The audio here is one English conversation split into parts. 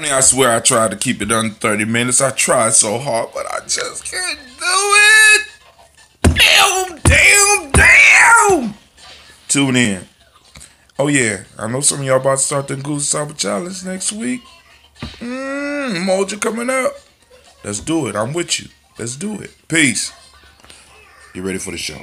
I swear I tried to keep it under 30 minutes. I tried so hard, but I just can't do it. Damn. Tune in. Oh, yeah. I know some of y'all about to start the Nguzo Saba Challenge next week. Mojo coming up. Let's do it. I'm with you. Let's do it. Peace. You ready for the show?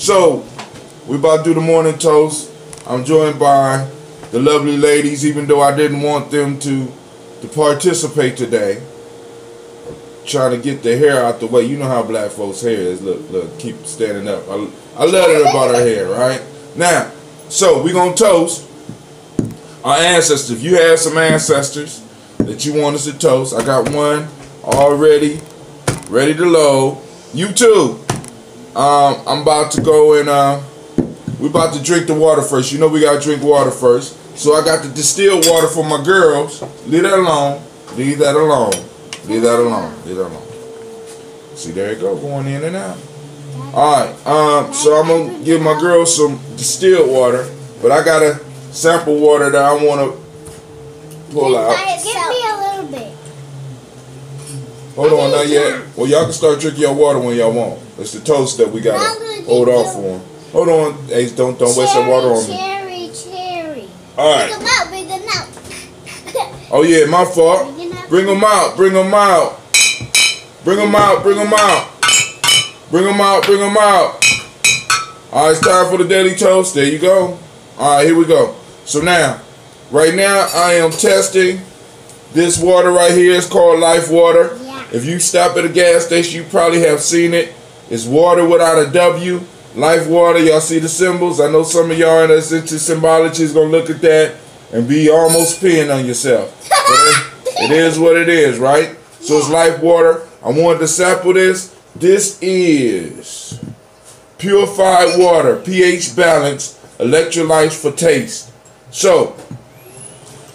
So, we about to do the morning toast. I'm joined by the lovely ladies, even though I didn't want them to participate today. I'm trying to get their hair out the way. You know how black folks' hair is. Look, keep standing up. I love it about her hair, right? Now, so we're going to toast our ancestors. If you have some ancestors that you want us to toast, I got one already ready to load. You too. I'm about to go and we're about to drink the water first. You know we gotta drink water first. So I got the distilled water for my girls. Leave that alone. Leave that alone. Leave that alone. Leave that alone. See, there it go, going in and out. Alright, so I'm gonna give my girls some distilled water, but I got a sample water that I wanna pull out. Give me a little bit. Hold on, not yet. Well, y'all can start drinking your water when y'all want. It's the toast that we gotta hold off on. Hold on, hey, don't waste that water on me. Cherry. All right. Bring them out, Oh yeah, my fault. Bring them out, bring them out. Bring them out, bring them out. Bring them out, bring them out. All right, it's time for the daily toast. There you go. All right, here we go. So now, right now, I am testing this water right here. It's called Life Water. Yeah. If you stop at a gas station, you probably have seen it. It's water without a W, Life Water. Y'all see the symbols? I know some of y'all that's into symbology is going to look at that and be almost peeing on yourself. It is what it is, right? So it's Life Water. I wanted to sample this. This is purified water, pH balance, electrolytes for taste. So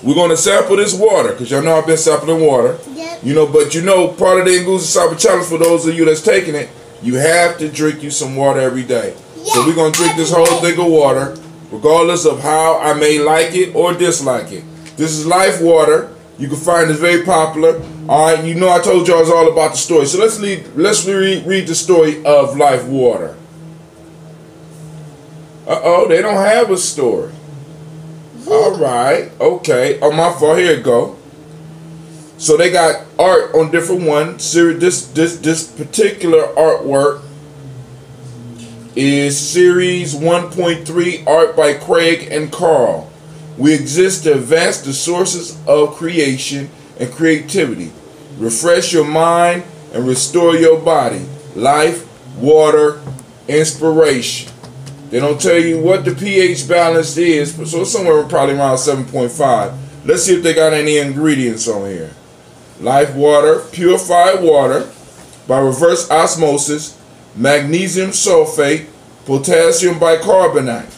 we're going to sample this water because y'all know I've been sampling water. Yep. You know, but you know part of the Nguzo Saba Challenge for those of you that's taking it, you have to drink you some water every day. Yeah, so we're going to drink this whole thing of water, regardless of how I may like it or dislike it. This is Life Water. You can find it very popular. All right, you know I told y'all it's all about the story. So let's read the story of Life Water. Uh-oh, they don't have a story. All right, okay. Oh, my fault. Here it go. So they got art on different ones. This particular artwork is series 1.3, art by Craig and Carl. We exist to advance the sources of creation and creativity. Refresh your mind and restore your body. Life, water, inspiration. They don't tell you what the pH balance is, so it's somewhere probably around 7.5. Let's see if they got any ingredients on here. Life Water, purified water by reverse osmosis, magnesium sulfate, potassium bicarbonate.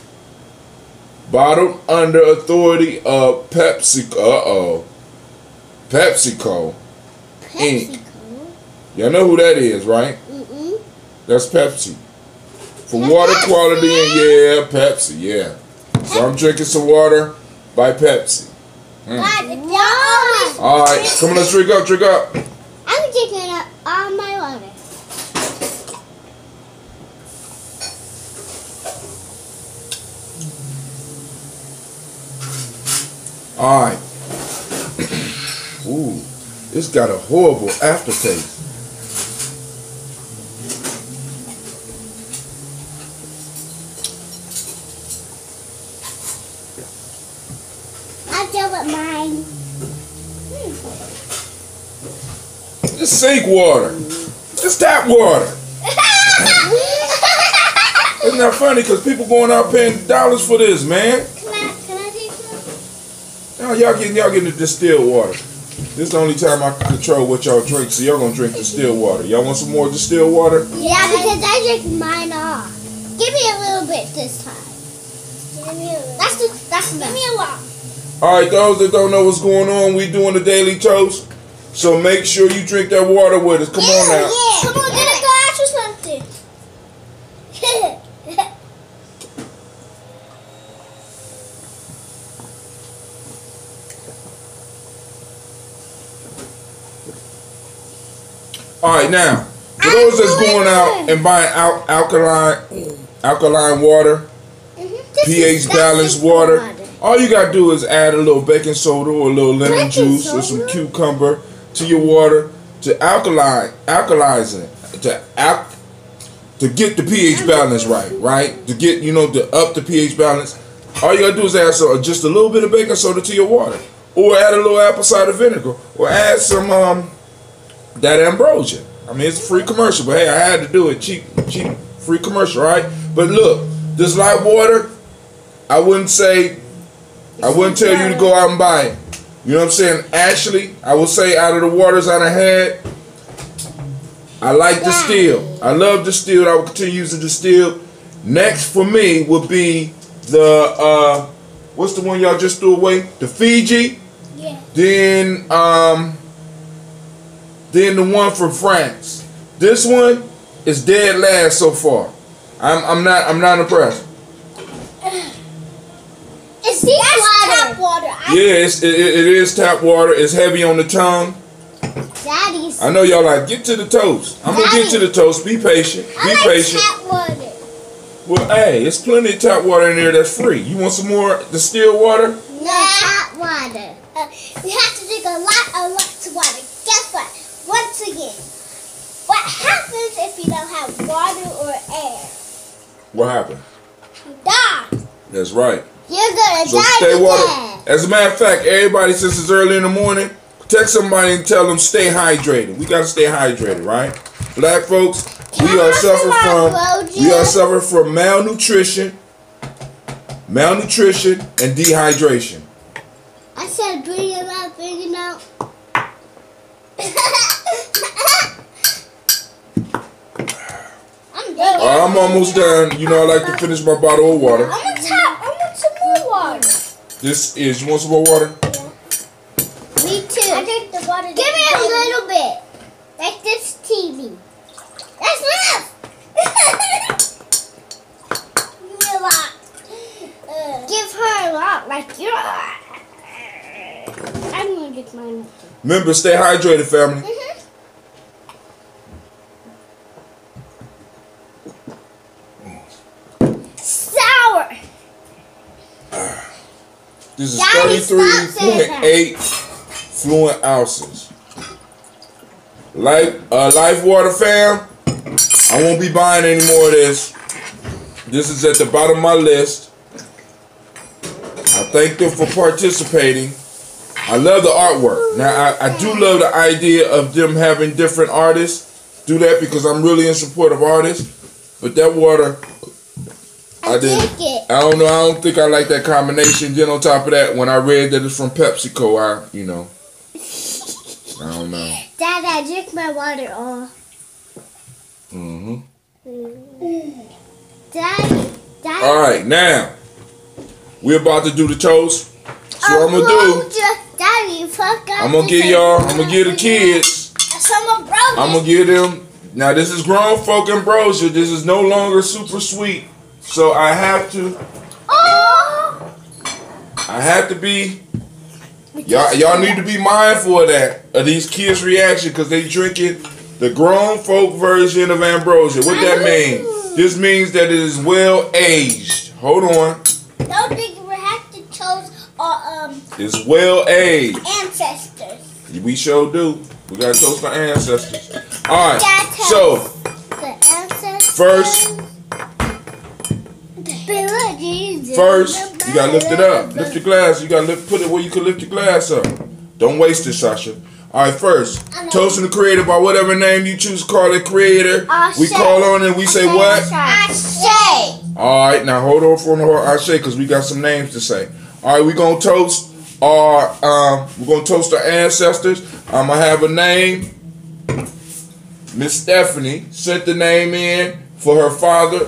bottled under authority of PepsiCo. PepsiCo Inc. Y'all know who that is, right? Mm-mm. That's Pepsi. For water quality and Pepsi, So I'm drinking some water by Pepsi. Alright, come on, let's drink up, I'm drinking up all my water. Alright. Ooh, it's got a horrible aftertaste. I'll deal with mine. It's sink water. It's tap water. Isn't that funny? Because people going out paying dollars for this, man. Now y'all getting the distilled water. This is the only time I can control what y'all drink, so y'all gonna drink distilled water. Y'all want some more distilled water? Yeah, because I drink mine off. Give me a little bit this time. Give me a little. Give me a lot. All right, those that don't know what's going on, we doing the daily toast, so make sure you drink that water with us. Come on now. Yeah. Come on, get a glass or something. Alright, now, for those that's going out and buying alkaline water, pH balanced water, all you got to do is add a little baking soda or a little lemon juice or some cucumber to your water to alkalize it, to get the pH balance right? To get, you know, to up the pH balance. All you got to do is add just a little bit of baking soda to your water, or add a little apple cider vinegar, or add some, that ambrosia. I mean, it's a free commercial, but hey, I had to do it. Cheap, free commercial, right? But look, this light water, I wouldn't tell you to go out and buy it. You know what I'm saying? Actually, I will say out of the waters I done had, I like distilled. I love distilled. I will continue using distilled. Next for me would be the, what's the one y'all just threw away? The Fiji. Yeah. Then the one from France. This one is dead last so far. I'm not impressed. It's tap water. It is tap water. It's heavy on the tongue. Daddy's. I know y'all like get to the toast. I'm gonna get to the toast. Be patient. Be patient. Tap water. Well, hey, it's plenty of tap water in there that's free. You want some more distilled water? No, tap water. You have to drink a lot of water. Guess what? Once again, what happens if you don't have water or air? What happens? You die. That's right. You're gonna die. Stay water. As a matter of fact, everybody, since it's early in the morning, text somebody and tell them stay hydrated. We gotta stay hydrated, right? Black folks, we are suffering from malnutrition, and dehydration. I said bring it out, bring it out. I'm almost done. You know I like to finish my bottle of water. I want some more water. You want some more water? Yeah. Me too. I drink the water. Give me a little bit. Like this TV. That's enough. Give me a lot. Give her a lot. Like you. I'm gonna get mine. Remember, stay hydrated, family. This is 33.8 fluid ounces. Life Water fam, I won't be buying any more of this. This is at the bottom of my list. I thank them for participating. I love the artwork. Now, I do love the idea of them having different artists do that because I'm really in support of artists. But that water, I didn't. I don't know. I don't think I like that combination. Then on top of that, when I read that it's from PepsiCo, I don't know. Dad, I drink my water all. Daddy. All right, now We're about to do the toast. So I'm gonna do. Daddy, fuck up. I'm gonna give y'all. I'm gonna give the kids. I'm gonna give them. Now this is grown folk ambrosia. This is no longer super sweet. So I have to. Oh. I have to be. Y'all need to be mindful of that, of these kids' reaction, because they drinking the grown folk version of ambrosia. What that mean? This means that it is well aged. Hold on. Don't think we have to toast our it's well aged ancestors. We sure do. We gotta toast our ancestors. All right. So the ancestors. First, you gotta lift it up. Lift your glass. You gotta lift, put it where you can lift your glass up. Don't waste it, Sasha. All right, first, toasting the creator by whatever name you choose. Call it creator. We call on and we say what? Ashe. All right, now hold on for a minute, Ashe, because we got some names to say. All right, we're gonna toast our ancestors. I'm gonna have a name. Miss Stephanie sent the name in for her father.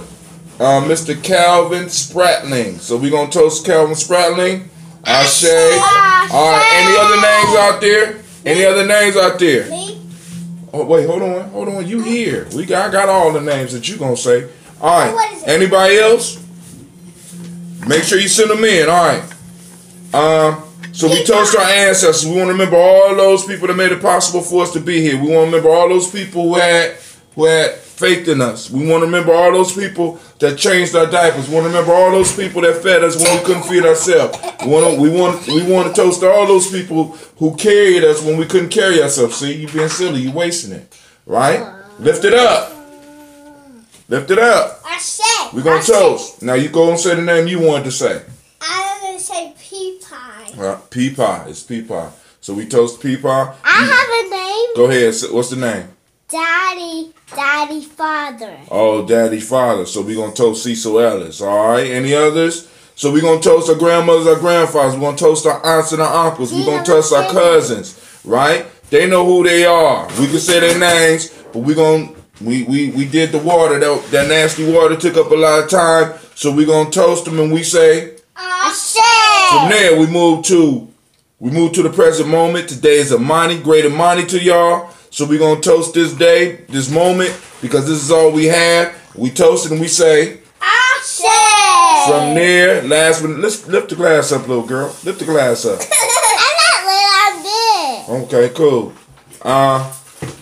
Mr. Calvin Spratling. So we're going to toast Calvin Spratling. Ashe. All right. Any other names out there? Any other names out there? Me. Oh, wait. Hold on. Hold on. You here. I got all the names that you're going to say. All right. What is it? Anybody else? Make sure you send them in. All right. So we toast our ancestors. We want to remember all those people that made it possible for us to be here. We want to remember all those people who had faith in us. We want to remember all those people that changed our diapers. We want to remember all those people that fed us when we couldn't feed ourselves. We want to toast to all those people who carried us when we couldn't carry ourselves. See, you being silly, you wasting it, right? Lift it up. Lift it up. We're gonna toast. Now you go and say the name you wanted to say. I'm gonna say pea pie. Pea pie. It's pea pie. So we toast pea pie. I have a name. Go ahead. What's the name? Daddy Father. Oh, Daddy Father. So we're going to toast Cecil Ellis. All right. Any others? So we're going to toast our grandmothers, our grandfathers. We're going to toast our aunts and our uncles. We're going to toast our cousins. Right? They know who they are. We can say their names, but we're going to, we did the water. That nasty water took up a lot of time. So we're going to toast them and we say, Ashe. From there, we move to the present moment. Today is Imani. Great Imani to y'all. So we're going to toast this day, this moment, because this is all we have. We toast it and we say, Ashe. From there, last one, let's lift the glass up, little girl. Lift the glass up. I'm not little, I'm big. Okay, cool.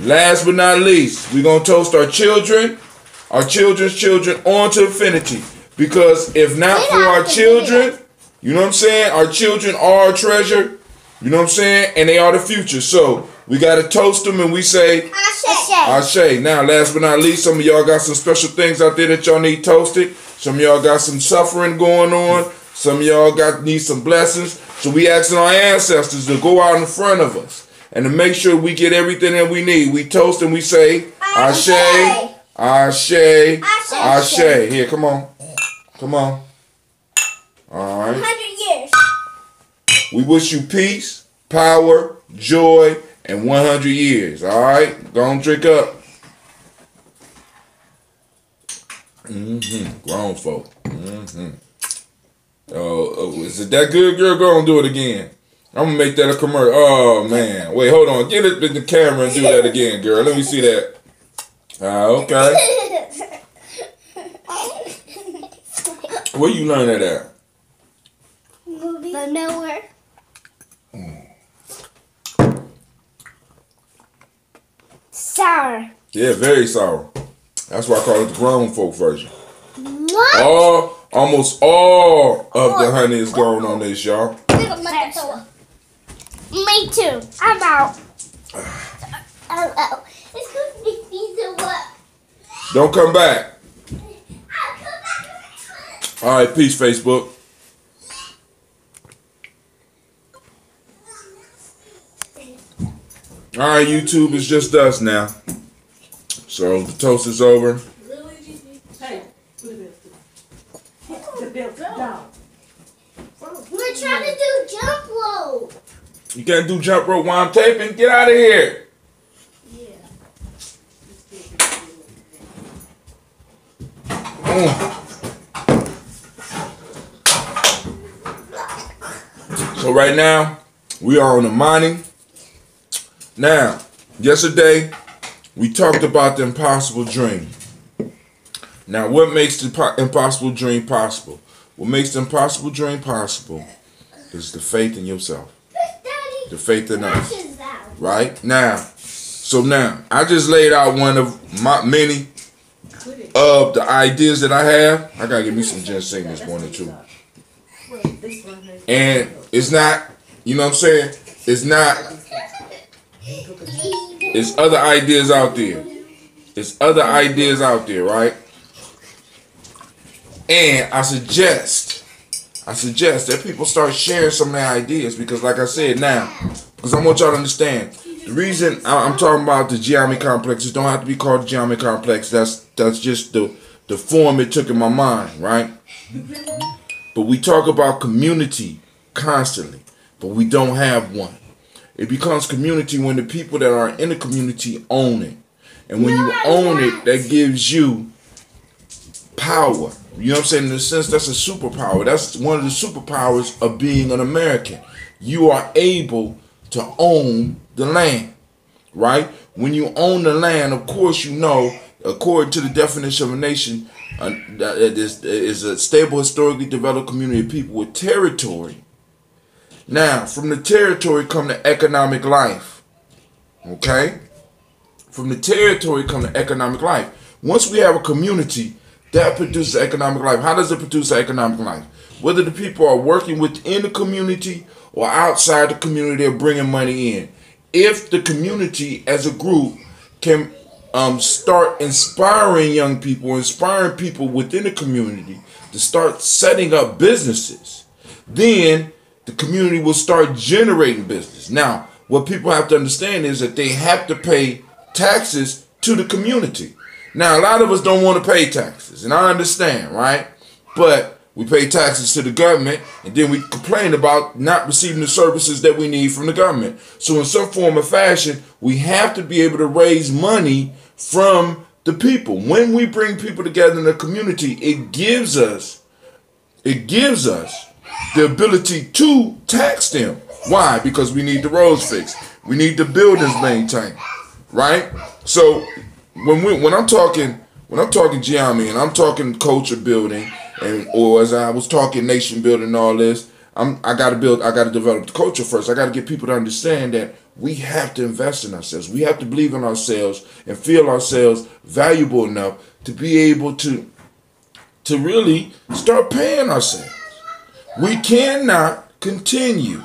Last but not least, we're going to toast our children, our children's children, on to infinity. Because if not for our children, you know what I'm saying? Our children are our treasure, you know what I'm saying? And they are the future. So we got to toast them and we say, Ashe. Ashe. Now, last but not least, some of y'all got some special things out there that y'all need toasted. Some of y'all got some suffering going on. Some of y'all need some blessings. So we asking our ancestors to go out in front of us and to make sure we get everything that we need. We toast and we say, Ashe. Ashe. Ashe. Ashe. Ashe. Ashe. Here, come on. Come on. All right. 100 years. We wish you peace, power, joy, and 100 years, all right? Don't drink up. Grown folk. Oh, is it that good, girl? Go and do it again. I'm going to make that a commercial. Oh, man. Wait, hold on. Get it in the camera and do that again, girl. Let me see that. Okay. Where you learn that at? Movie. But nowhere. Sour. Yeah, very sour. That's why I call it the grown folk version. What? Almost all of the honey is gone on this, y'all. Me too. I'm out. It's gonna be easy work. Don't come back. I'll come back. All right, peace, Facebook. Alright, YouTube, is just us now. So the toast is over. Hey, we're trying to do jump rope. You can't do jump rope while I'm taping. Get out of here. Yeah. So right now, we are on Imani. Now, yesterday, we talked about the impossible dream. Now, what makes the impossible dream possible? What makes the impossible dream possible is the faith in yourself. The faith in us. Right? Now, so now, I just laid out one of my many of the ideas that I have. I gotta give me some ginseng this morning too. And it's not, you know what I'm saying? It's not, it's other ideas out there. It's other ideas out there, right? And I suggest that people start sharing some of their ideas, because like I said now, because I want y'all to understand, the reason I'm talking about the Gye Nyame Complex, it don't have to be called the Gye Nyame Complex. That's just the form it took in my mind, right? But we talk about community constantly, but we don't have one. It becomes community when the people that are in the community own it. And when you own it, that gives you power. You know what I'm saying? In a sense, that's a superpower. That's one of the superpowers of being an American. You are able to own the land, right? When you own the land, of course you know, according to the definition of a nation, is a stable, historically developed community of people with territory. Now, from the territory come the economic life, okay? From the territory come the economic life. Once we have a community, that produces economic life. How does it produce economic life? Whether the people are working within the community or outside the community, they're bringing money in. If the community as a group can start inspiring young people, inspiring people within the community to start setting up businesses, then the community will start generating business. Now, what people have to understand is that they have to pay taxes to the community. Now, a lot of us don't want to pay taxes, and I understand, right? But we pay taxes to the government, and then we complain about not receiving the services that we need from the government. So in some form or fashion, we have to be able to raise money from the people. When we bring people together in the community, it gives us the ability to tax them. Why? Because we need the roads fixed. We need the buildings maintained, right? So When I'm talking Gye Nyame, and I'm talking culture building, and or as I was talking nation building and all this, I gotta develop the culture first. I gotta get people to understand that we have to invest in ourselves. We have to believe in ourselves and feel ourselves valuable enough to be able to really start paying ourselves. We cannot continue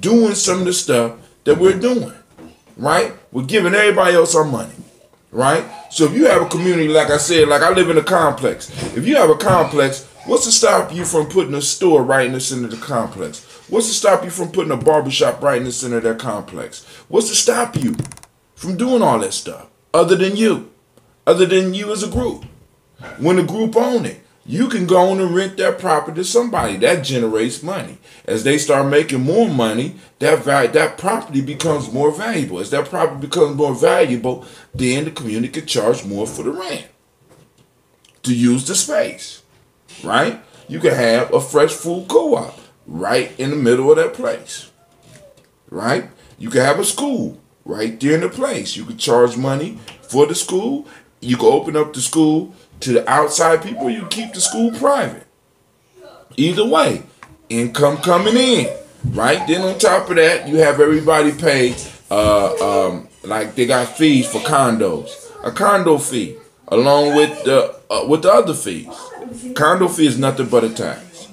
doing some of the stuff that we're doing. Right? We're giving everybody else our money. Right? So if you have a community, like I said, like I live in a complex. If you have a complex, what's to stop you from putting a store right in the center of the complex? What's to stop you from putting a barbershop right in the center of that complex? What's to stop you from doing all that stuff other than you as a group? When the group owns it, you can go on and rent that property to somebody. That generates money. As they start making more money, that property becomes more valuable. As that property becomes more valuable, then the community can charge more for the rent to use the space, right? You can have a fresh food co-op right in the middle of that place, right? You can have a school right there in the place. You can charge money for the school. You can open up the school to the outside people, you keep the school private. Either way, income coming in, right? Then on top of that, you have everybody pay, like they got fees for condos. A condo fee, along with the other fees. Condo fee is nothing but a tax,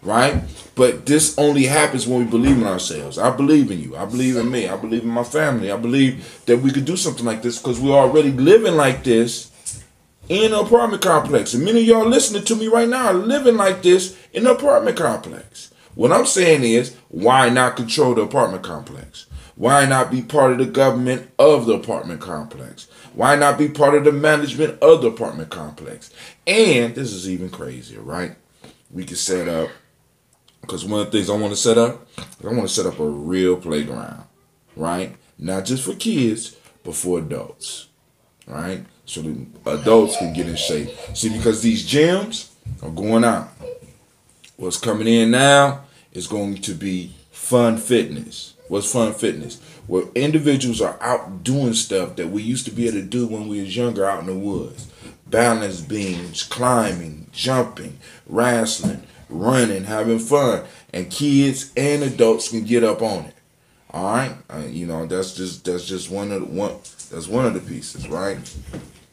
right? But this only happens when we believe in ourselves. I believe in you. I believe in me. I believe in my family. I believe that we could do something like this because we're already living like this in an apartment complex. And many of y'all listening to me right now are living like this in an apartment complex. What I'm saying is, why not control the apartment complex? Why not be part of the government of the apartment complex? Why not be part of the management of the apartment complex? And this is even crazier, right? We can set up, because one of the things I want to set up, a real playground, right? Not just for kids, but for adults, right? So the adults can get in shape. See, because these gyms are going out. What's coming in now is going to be fun fitness. What's fun fitness? Where individuals are out doing stuff that we used to be able to do when we was younger out in the woods. Balance beams, climbing, jumping, wrestling, running, having fun. And kids and adults can get up on it. All right? You know, that's just one of the pieces, right?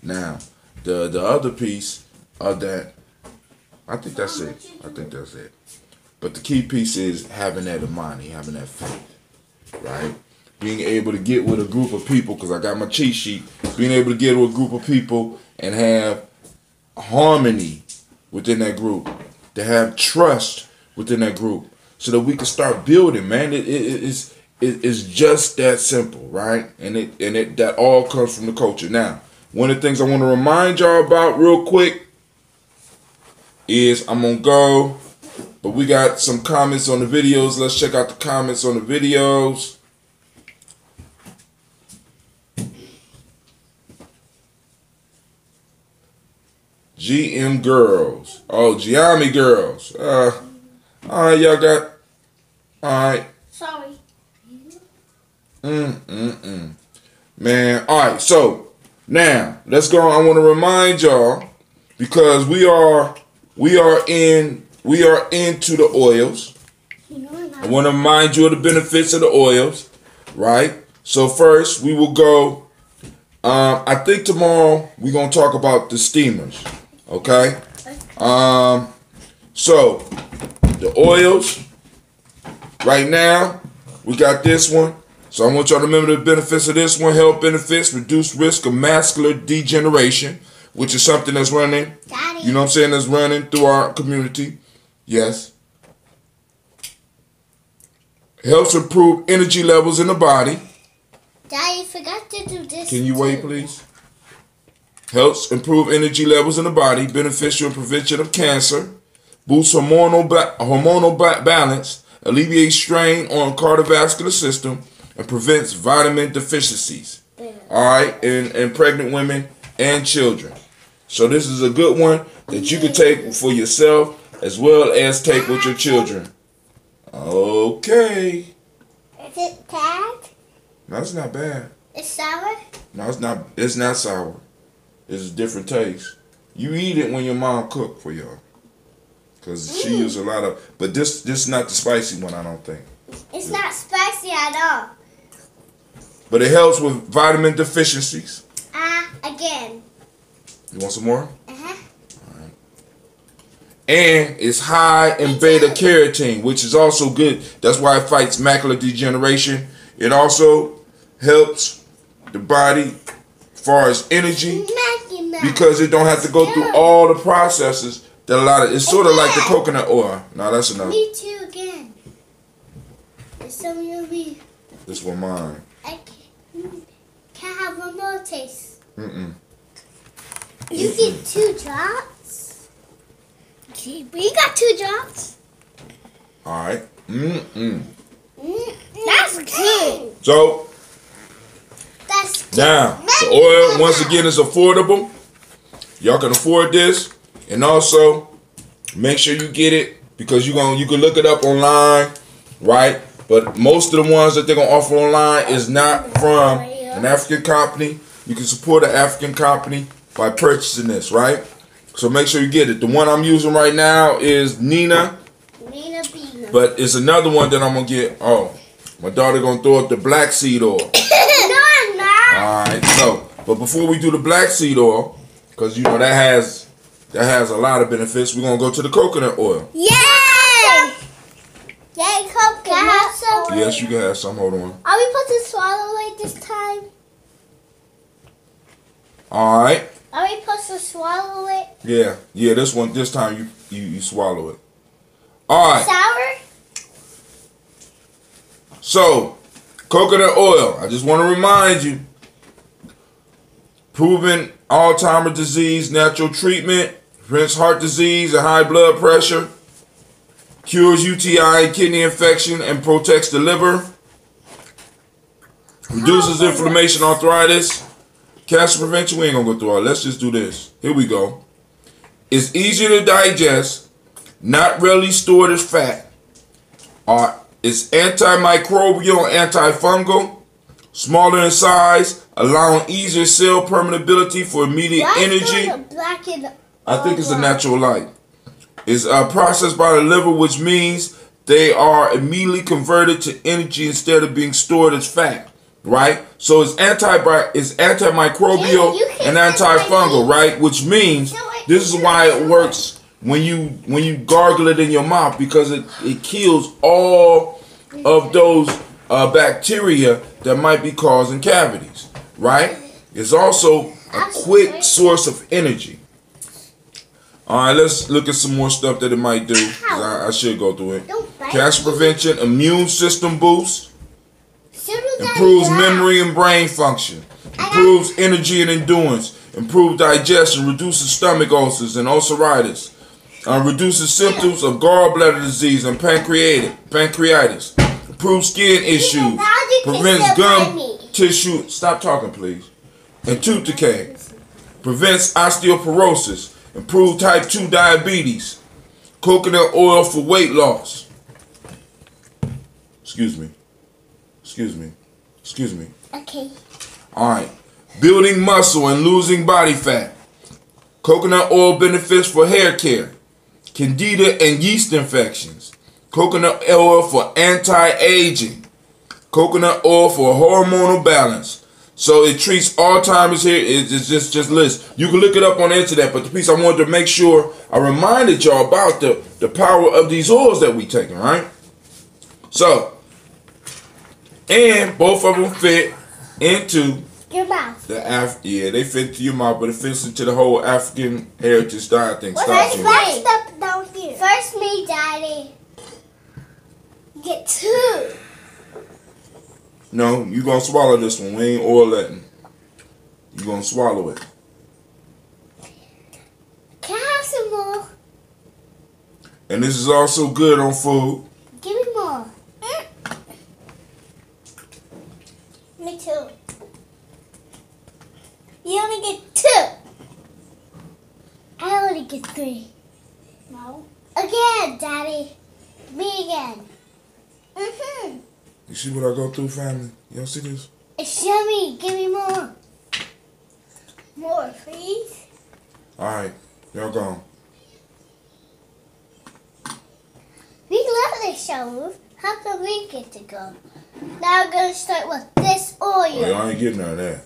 Now, the other piece of that, I think that's it. But the key piece is having that Imani, having that faith, right? Being able to get with a group of people, because I got my cheat sheet, being able to get with a group of people and have harmony within that group, to have trust within that group, so that we can start building, man. It's just that simple, right? And that all comes from the culture. Now, one of the things I want to remind y'all about real quick is I'm going to go, but we got some comments on the videos. Let's check out the comments on the videos. GM Girls. Oh, Giami Girls. All right, y'all got... All right. Sorry. Man, all right, so now let's go. I want to remind y'all, because we are into the oils. I want to remind you of the benefits of the oils, right? So first we will go, I think tomorrow we're going to talk about the steamers, okay? So the oils, right now we got this one. So I want y'all to remember the benefits of this one. Health benefits, reduced risk of vascular degeneration, which is something that's running, Daddy, you know what I'm saying, that's running through our community. Yes. Helps improve energy levels in the body. Daddy, forgot to do this. Can you wait, please? Helps improve energy levels in the body, beneficial in prevention of cancer, boosts hormonal balance, alleviates strain on cardiovascular system, and prevents vitamin deficiencies, all right, in pregnant women and children. So this is a good one that you can take for yourself as well as take with your children. Okay. Is it bad? No, it's not bad. It's sour? No, it's not sour. It's a different taste. You eat it when your mom cooked for y'all, because she used a lot of, but this is not the spicy one, I don't think. It's not spicy at all. But it helps with vitamin deficiencies. Again. You want some more? Uh-huh. All right. And it's high in beta carotene, which is also good. That's why it fights macular degeneration. It also helps the body as far as energy, because it don't have to go through all the processes that a lot of, it's sort of like the coconut oil. No, that's enough. Me too, again. Some of you. This one mine. I can't have one more taste. You get 2 drops? Gee, we got 2 drops. Alright. That's good. So, that's good. Now, the oil, once again, is affordable. Y'all can afford this. And also, make sure you get it, because you can look it up online, right? But most of the ones that they're going to offer online is not from an African company. You can support an African company by purchasing this, right? So make sure you get it. The one I'm using right now is Nina Bina. But it's another one that I'm going to get. Oh, my daughter going to throw up the black seed oil. No, I'm not. All right, so, but before we do the black seed oil, because, you know, that has a lot of benefits, we're going to go to the coconut oil. Yeah. Yay, Coke, can I have some? Yes, you can have some. Hold on. Are we supposed to swallow it this time? All right. Are we supposed to swallow it? Yeah. Yeah, this one, this time you swallow it. All right. Sour? So, coconut oil. I just want to remind you. Proven Alzheimer's disease, natural treatment, prevents heart disease and high blood pressure. Cures UTI, kidney infection, and protects the liver. Reduces inflammation, arthritis, cancer prevention. We ain't gonna go through all. Let's just do this. Here we go. It's easier to digest, not readily stored as fat, is antimicrobial and antifungal, smaller in size, allowing easier cell permeability for immediate energy. I think it's a natural light. It's processed by the liver, which means they are immediately converted to energy instead of being stored as fat, right? So it's antimicrobial and antifungal, right? Which means this is why it works when you gargle it in your mouth, because it kills all of those bacteria that might be causing cavities, right? It's also a quick source of energy. All right, let's look at some more stuff that it might do. I should go through it. Cancer prevention, immune system boost, improves memory and brain function, improves energy and endurance, improves digestion, reduces stomach ulcers and ulceritis, reduces symptoms of gallbladder disease and pancreatitis, improves skin issues, prevents gum tissue. Stop talking, please. And tooth decay, prevents osteoporosis. Improve type 2 diabetes. Coconut oil for weight loss. Excuse me. Excuse me. Excuse me. Okay. Alright. Building muscle and losing body fat. Coconut oil benefits for hair care. Candida and yeast infections. Coconut oil for anti-aging. Coconut oil for hormonal balance. So it treats Alzheimer's here. It's just list. You can look it up on the internet, but the piece I wanted to make sure I reminded y'all about the power of these oils that we taking, right? So, and both of them fit into your mouth. Yeah, they fit into your mouth, but it fits into the whole African heritage diet thing. Well, let's stop down here. First me, Daddy. Get two. No, you gonna swallow this one. We ain't oil letting. You gonna swallow it. Can I have some more? And this is also good on food. Give me more. Me too. You only get two. I only get three. No. Again, Daddy. Me again. Mm-hmm. You see what I go through, family? Y'all see this? It's yummy. Give me more. More, please. All right. Y'all gone. We love this show. How can we get to go? Now we're going to start with this oil. Oh, y'all ain't getting none of that.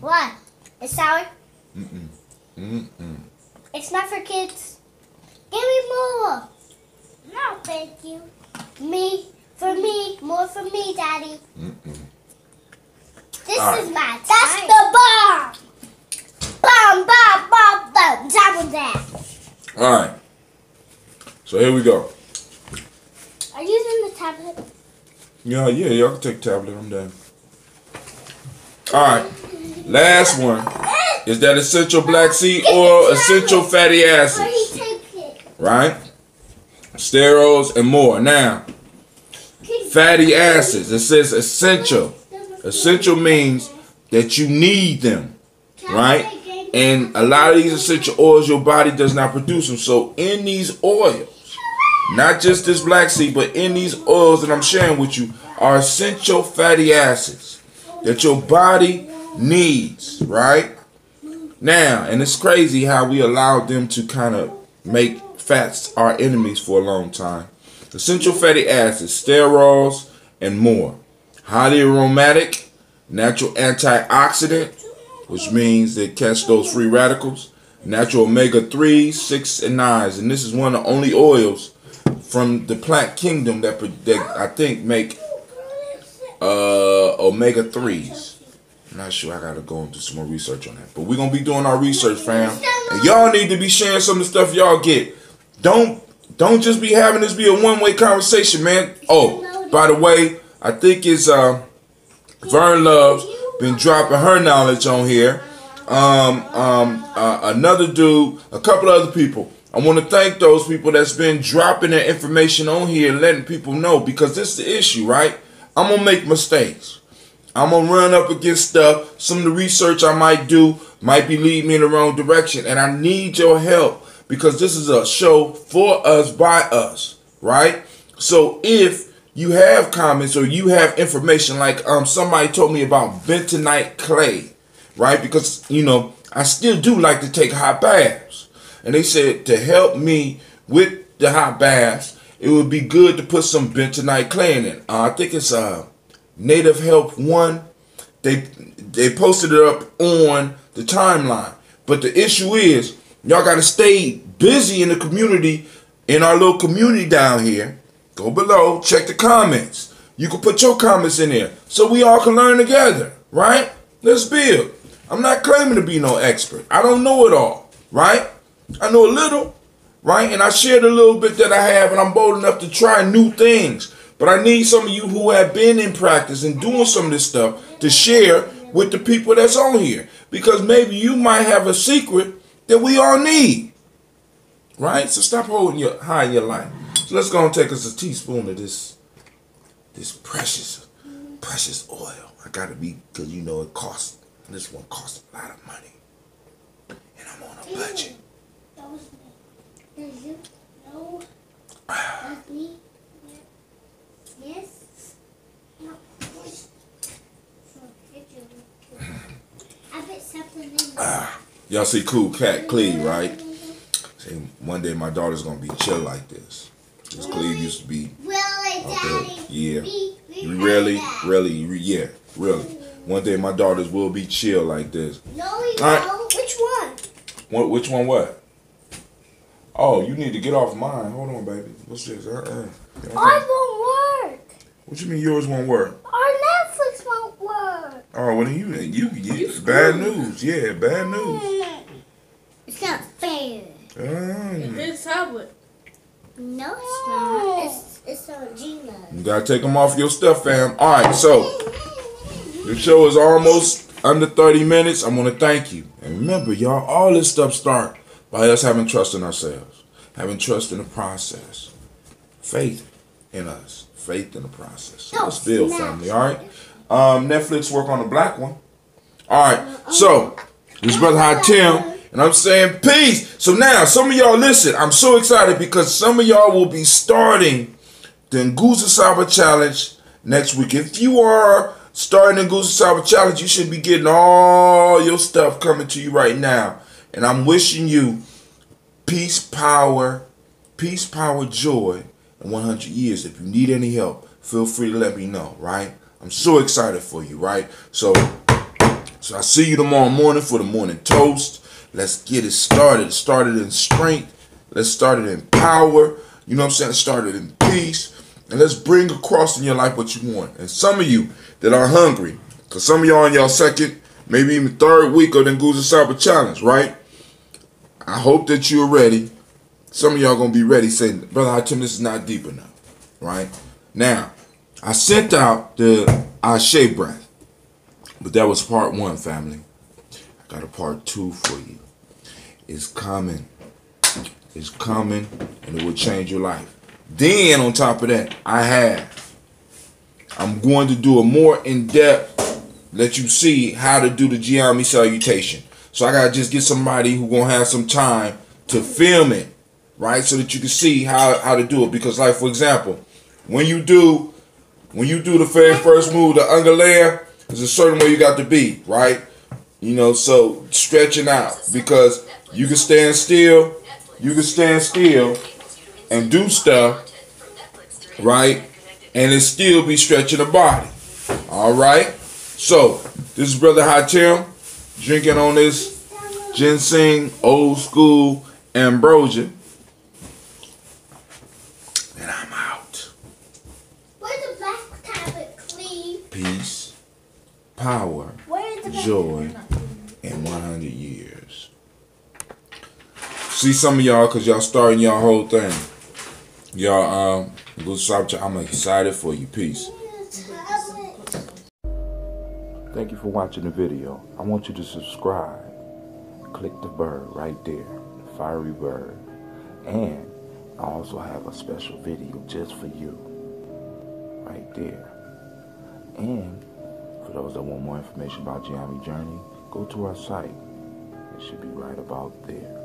What? It's sour? Mm-mm. Mm-mm. It's not for kids. Give me more. No, thank you. Me. For me, more for me, Daddy. Mm-mm. This is my time. That's the bomb. Bomb, bomb, bomb, bomb. Double that. All right. So here we go. Are you using the tablet? Yeah, y'all can take tablet. I'm done. All right. Last one is that essential black seed oil, essential fatty acids, right? Sterols and more. Now. Fatty acids. It says essential. Essential means that you need them, right? And a lot of these essential oils, your body does not produce them. So in these oils, not just this black seed, but in these oils that I'm sharing with you are essential fatty acids that your body needs, right? Now, and it's crazy how we allowed them to kind of make fats our enemies for a long time. Essential fatty acids, sterols, and more. Highly aromatic, natural antioxidant, which means they catch those free radicals. Natural omega-3s, 6, and 9s. And this is one of the only oils from the plant kingdom that I think make omega-3s. I'm not sure. I got to go and do some more research on that. But we're going to be doing our research, fam. And y'all need to be sharing some of the stuff y'all get. Don't just be having this be a one-way conversation, man. Oh, by the way, I think it's Vern Love's been dropping her knowledge on here. Another dude, a couple other people. I want to thank those people that's been dropping their information on here and letting people know, because this is the issue, right? I'm going to make mistakes. I'm going to run up against stuff. Some of the research I might do might be leading me in the wrong direction, and I need your help. because this is a show for us, by us, right? So if you have comments or you have information, like somebody told me about bentonite clay, right? Because, you know, I still do like to take hot baths. And they said to help me with the hot baths, it would be good to put some bentonite clay in it. I think it's Native Help One. They posted it up on the timeline. But the issue is, y'all got to stay busy in the community, in our little community down here. Go below, check the comments. You can put your comments in there so we all can learn together, right? Let's build. I'm not claiming to be no expert. I don't know it all, right? I know a little, right? And I shared a little bit that I have, and I'm bold enough to try new things. But I need some of you who have been in practice and doing some of this stuff to share with the people that's on here. Because maybe you might have a secret that we all need, right? So stop holding your high in your life. So let's go and take us a teaspoon of this precious oil. I gotta be, because you know it costs. This one costs a lot of money, and I'm on a budget. That was me. Does you know that's me? Yes. No. I bet something in there. Y'all see Cool Cat Cleve, right? See, one day my daughter's gonna be chill like this. This Cleve used to be. Really, okay, Daddy? Yeah. Really. One day my daughters will be chill like this. No, we don't. Which one what? Oh, you need to get off mine. Hold on, baby. What's this? Ours won't work. What you mean yours won't work? Our Netflix won't work. Oh, well then you bad news. Yeah, bad news. It's not fair. It's tablet. No, it's not. It's on Gmail. You gotta take them off your stuff, fam. All right, so. The show is almost under 30 minutes. I want to thank you. And remember, y'all, all this stuff starts by us having trust in ourselves, having trust in the process, faith in us, faith in the process. So let's build, family, all right? Netflix work on the black one. All right, so this is Brother Haatim, and I'm saying peace. So now, some of y'all listen. I'm so excited because some of y'all will be starting the Nguzo Saba Challenge next week. If you are starting the Nguzo Saba Challenge, you should be getting all your stuff coming to you right now. And I'm wishing you peace, power, joy, and 100 years. If you need any help, feel free to let me know, right? I'm so excited for you, right? So I see you tomorrow morning for the morning toast. Let's get it started. Start it in strength. Let's start it in power. You know what I'm saying? Start it in peace. And let's bring across in your life what you want. And some of you that are hungry, because some of y'all in y'all second, maybe even third week of the Nguzo Saba Challenge, right? I hope that you're ready. Some of y'all going to be ready saying, Brother Haatim, this is not deep enough, right? Now, I sent out the Ashe breath, but that was part one, family. I got a part two for you. It's coming. It's coming, and it will change your life. Then, on top of that, I'm going to do a more in-depth, let you see how to do the Gye Nyame salutation. So I got to just get somebody who's going to have some time to film it, right? So that you can see how to do it. Because, like, for example, when you do the very first move, the Ungalaya, there's a certain way you got to be, right? You know, so stretching out. Because you can stand still and do stuff, right? And it still be stretching the body. All right? So, this is Brother Haatim drinking on this ginseng old school ambrosia. And I'm out. Where's the black tablet, please? Peace, power, joy, and 100 years. See some of y'all because y'all starting y'all whole thing. Y'all, I'm excited for you. Peace. Thank you for watching the video. I want you to subscribe. Click the bird right there, the fiery bird. And I also have a special video just for you, right there. And for those that want more information about Gye Nyame Journey, go to our site. It should be right about there.